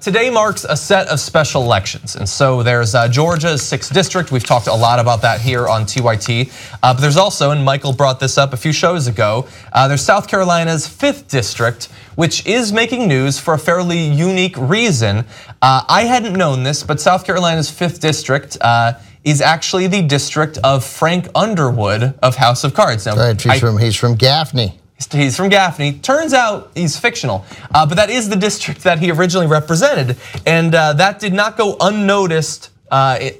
Today marks a set of special elections. And so there's Georgia's 6th district. We've talked a lot about that here on TYT. But there's also, and Michael brought this up a few shows ago, there's South Carolina's 5th district, which is making news for a fairly unique reason. I hadn't known this, but South Carolina's 5th district is actually the district of Frank Underwood of House of Cards. Now, right, he's from Gaffney. He's from Gaffney. Turns out he's fictional, but that is the district that he originally represented, and that did not go unnoticed in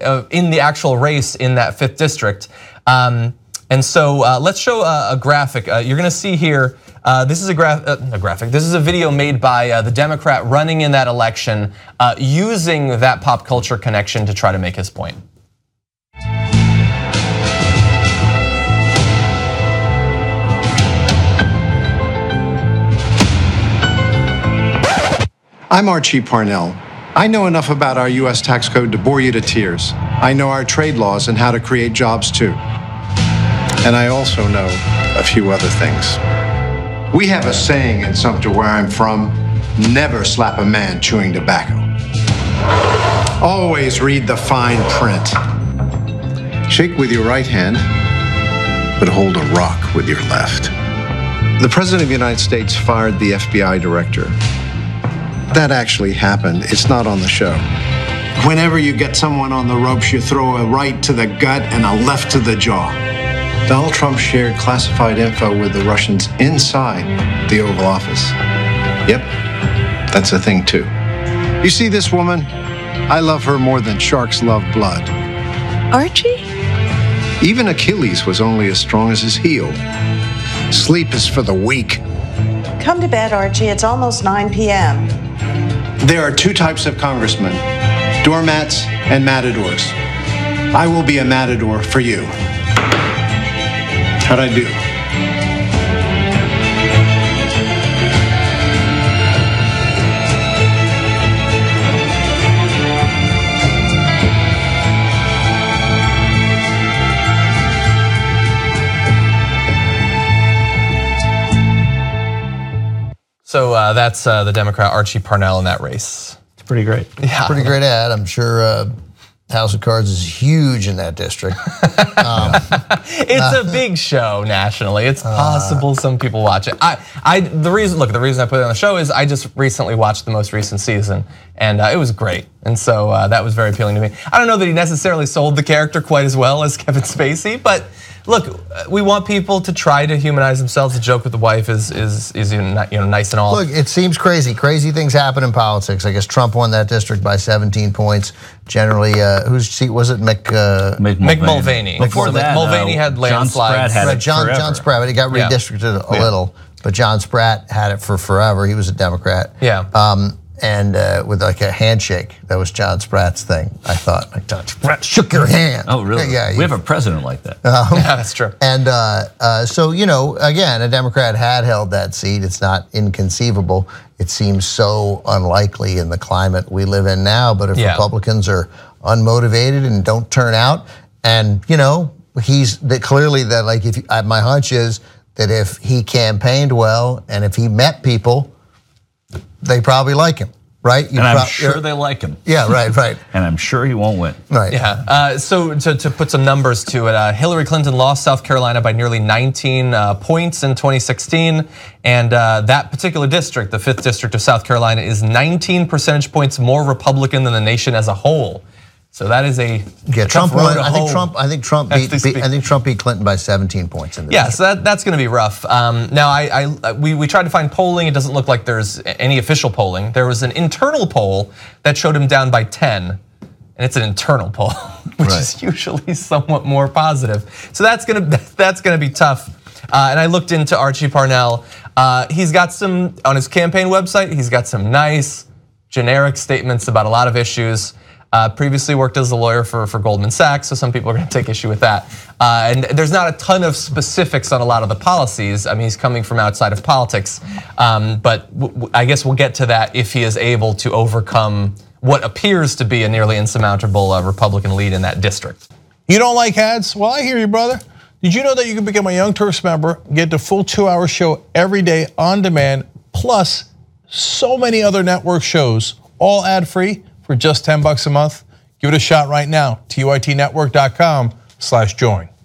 the actual race in that 5th district. And so let's show a graphic. You're gonna see here, this is a graphic. This is a video made by the Democrat running in that election, using that pop culture connection to try to make his point. I'm Archie Parnell. I know enough about our US tax code to bore you to tears. I know our trade laws and how to create jobs too. And I also know a few other things. We have a saying in Sumter, where I'm from, never slap a man chewing tobacco. Always read the fine print. Shake with your right hand, but hold a rock with your left. The President of the United States fired the FBI director. That actually happened. It's not on the show. Whenever you get someone on the ropes, you throw a right to the gut and a left to the jaw. Donald Trump shared classified info with the Russians inside the Oval Office. Yep, that's a thing too. You see this woman? I love her more than sharks love blood. Archie? Even Achilles was only as strong as his heel. Sleep is for the weak. Come to bed, Archie. It's almost 9 p.m. There are two types of congressmen, doormats and matadors. I will be a matador for you. How'd I do? So that's the Democrat Archie Parnell in that race. It's pretty great. Yeah. Pretty great ad. I'm sure House of Cards is huge in that district. It's a big show nationally. It's possible some people watch it. The reason I put it on the show is I just recently watched the most recent season, and it was great. And so that was very appealing to me. I don't know that he necessarily sold the character quite as well as Kevin Spacey, but look, we want people to try to humanize themselves. The joke with the wife is nice and all. Look, it seems crazy. Crazy things happen in politics. I guess Trump won that district by 17 points. Generally, whose seat was it? Mick Mulvaney. Before that, Mulvaney had landslides. John Spratt, but he got redistricted a little. But John Spratt had it for forever. He was a Democrat. Yeah. And with like a handshake. That was John Spratt's thing, I thought. Like, John Spratt shook your hand. Oh, really? Yeah, we have a president like that. Yeah, that's true. And so, again, a Democrat had held that seat. It's not inconceivable. It seems so unlikely in the climate we live in now. But if Republicans are unmotivated and don't turn out, and my hunch is that if he campaigned well and if he met people, they probably like him, right? I'm sure they like him. Yeah, right. And I'm sure he won't win. Right. Yeah. So to put some numbers to it, Hillary Clinton lost South Carolina by nearly 19 points in 2016, and that particular district, the 5th district of South Carolina, is 19 percentage points more Republican than the nation as a whole. So that is a tough road to hoe. I think Trump beat Clinton by 17 points in this. Yeah, so that's going to be rough. Now, we tried to find polling. It doesn't look like there's any official polling. There was an internal poll that showed him down by 10, and it's an internal poll, which is usually somewhat more positive. So that's gonna be tough. And I looked into Archie Parnell. He's got some on his campaign website. He's got some nice generic statements about a lot of issues. Previously worked as a lawyer for Goldman Sachs, so some people are gonna take issue with that. And there's not a ton of specifics on a lot of the policies. I mean, he's coming from outside of politics, but I guess we'll get to that if he is able to overcome what appears to be a nearly insurmountable Republican lead in that district. You don't like ads? Well, I hear you, brother. Did you know that you can become a Young Turks member, get the full 2-hour show every day on demand, plus so many other network shows, all ad-free for just $10 a month. Give it a shot right now. TYTnetwork.com/join.